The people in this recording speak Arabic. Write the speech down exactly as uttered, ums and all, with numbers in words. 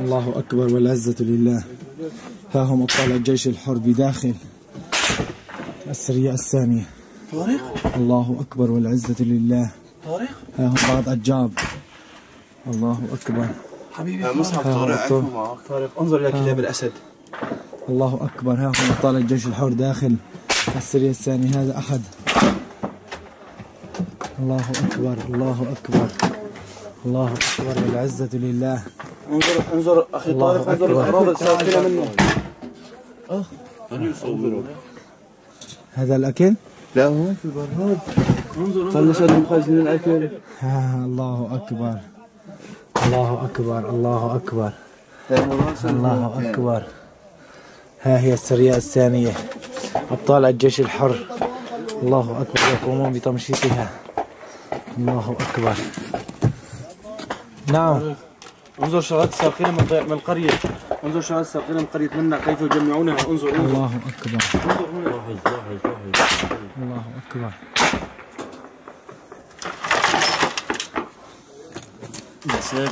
الله أكبر والعزة لله. ها هم أبطال الجيش الحربي داخل السرية السامية. طارق الله أكبر والعزة لله. طارق ها هم بعض الجاب. الله أكبر حبيبي مصعب. طارق عفوا معك. طارق انظر إلى كلاب الأسد. الله أكبر. ها هم أبطال الجيش الحر داخل السرية السامية. هذا أحد. الله أكبر الله أكبر الله أكبر والعزة لله. انظر انظر أخي طارق انظر الأغراض اللي ساكنة منه. أخ أنا يصورك هذا الأكل؟ لا هون في البراد. انظر طلع هذا مخزن الأكل. الله أكبر الله أكبر الله أكبر الله أكبر. ها هي السرية الثانية أبطال الجيش الحر. الله أكبر يقومون بتمشيطها. الله أكبر. نعم انظر شغلات الساقين من القرية. انظر شغلات الساقين من قرية منا كيف يجمعونها. انظر انظر الله أكبر انظر هنا. الله أكبر الله أكبر.